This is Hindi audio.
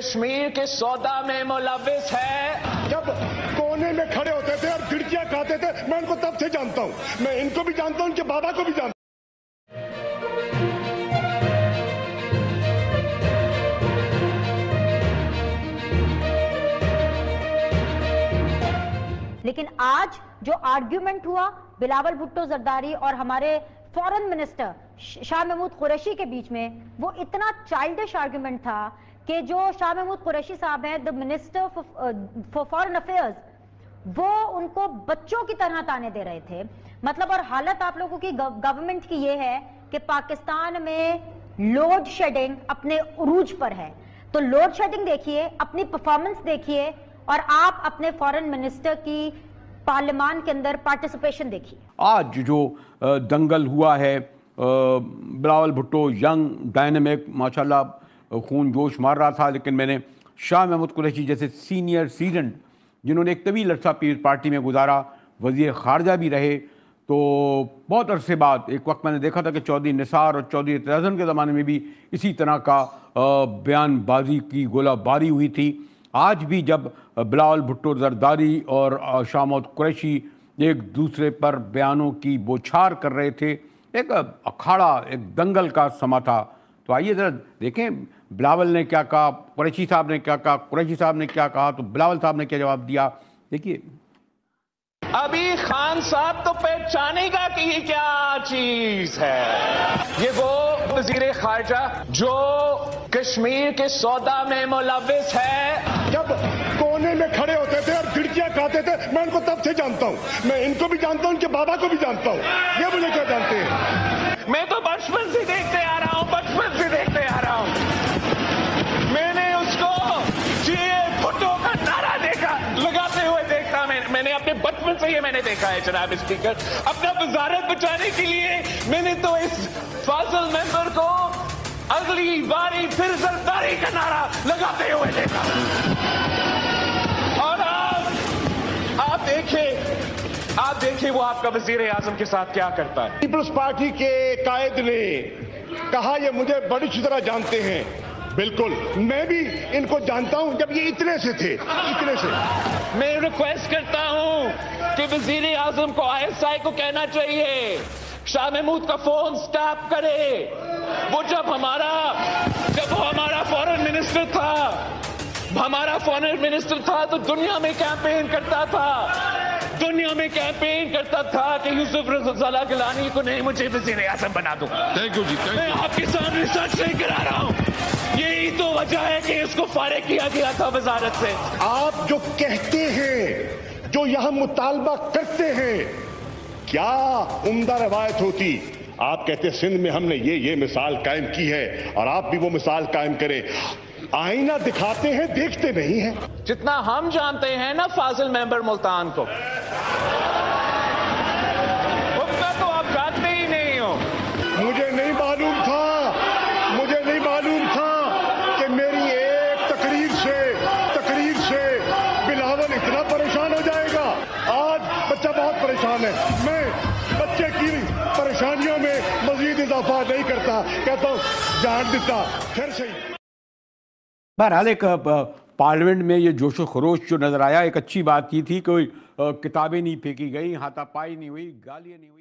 कश्मीर के सौदा में मुलविस है। जब कोने में खड़े होते थे और खिड़कियां खाते थे, मैं उनको तब से जानता हूं, मैं इनको भी जानता हूं, उनके बाबा को भी जानता हूं। लेकिन आज जो आर्ग्यूमेंट हुआ बिलावल भुट्टो जरदारी और हमारे फॉरेन मिनिस्टर शाह महमूद कुरैशी के बीच में, वो इतना चाइल्डिश आर्ग्यूमेंट था कि जो शाह महमूद कुरैशी साहब हैं, the minister for foreign affairs, वो उनको बच्चों की तरह ताने दे रहे थे। मतलब और हालत आप लोगों की गवर्नमेंट की ये है कि पाकिस्तान में लोड शेडिंग अपने उरूज पर है। तो लोड शेडिंग देखिए, अपनी परफॉर्मेंस देखिए और आप अपने फॉरेन मिनिस्टर की पार्लियामेंट के अंदर पार्टिसिपेशन देखिए। आज जो दंगल हुआ है, बिलावल भुट्टो यंग डायनेमिक माशाल्लाह खून जोश मार रहा था, लेकिन मैंने शाह महमूद कुरैशी जैसे सीनियर सीजन जिन्होंने एक तवील अरसा पीर पार्टी में गुजारा, वजीर खारजा भी रहे, तो बहुत अरसे बाद एक वक्त मैंने देखा था कि चौधरी निसार और चौधरी तज़न के ज़माने में भी इसी तरह का बयानबाजी की गोलाबारी हुई थी। आज भी जब बिलावल भुट्टो जरदारी और शाह महमूद कुरैशी एक दूसरे पर बयानों की बौछार कर रहे थे, एक अखाड़ा, एक दंगल का समा था। तो आइए ज़रा देखें बिलावल ने क्या कहा, कुरैशी साहब ने क्या कहा, कुरैशी साहब ने क्या कहा, तो बिलावल साहब ने क्या जवाब दिया, देखिए। अभी खान साहब तो पहचानेगा कि ये क्या चीज है। ये वो वजीर खारजा जो कश्मीर के सौदा में मुलविस है। जब कोने में खड़े होते थे और खिड़कियां खाते थे, मैं उनको तब से जानता हूं, मैं इनको भी जानता हूं, उनके बाबा को भी जानता हूं। ये मुझे क्या जानते हैं, मैं तो बचपन से देखते आ रहा हूं, बचपन से देखते आ रहा हूं। मैंने उसको भुट्टो का नारा देखा लगाते हुए देखा, मैंने अपने बचपन से ये मैंने देखा है जनाब स्पीकर। अपना वजारत बचाने के लिए मैंने तो इस फाजिल मेंबर को अगली बारी फिर जरदारी का नारा लगाते हुए देखा। और आप देखें, वो आपका वजीर आजम के साथ क्या करता है। पीपल्स पार्टी के कायद ने कहा ये मुझे बड़ी अच्छी तरह जानते हैं। बिल्कुल, मैं भी इनको जानता हूं, जब ये इतने से थे, इतने से। मैं रिक्वेस्ट करता हूं कि वजीर आजम को, ISI को कहना चाहिए शाह महमूद का फोन स्टॉप करे। वो जब हमारा फॉरेन मिनिस्टर था, तो दुनिया में कैंपेन करता था, कि यूसुफ रज़ा गिलानी को नहीं, मुझे वजीर आजम बना दो। थैंक यू जी, मैं आपके सामने सच नहीं करा रहा हूँ, यही तो वजह है कि इसको फारिग किया गया था वजारत से। आप जो कहते हैं, जो यहां मुतालबा करते हैं, क्या उम्दा रवायत होती। आप कहते सिंध में हमने ये मिसाल कायम की है, और आप भी वो मिसाल कायम करें। आईना दिखाते हैं, देखते नहीं है। जितना हम जानते हैं ना फाजिल मेंबर मुल्तान को, उसका तो आप जानते ही नहीं हो। मुझे नहीं मालूम था, मैं बच्चे की परेशानियों में मजीद इजाफा नहीं करता, कहता हूँ जान देता फिर सही। बहरहाल एक पार्लियामेंट में ये जोशो खरोश जो नजर आया, एक अच्छी बात ये थी कि किताबें नहीं फेंकी गई, हाथापाई नहीं हुई, गालियां नहीं हुई।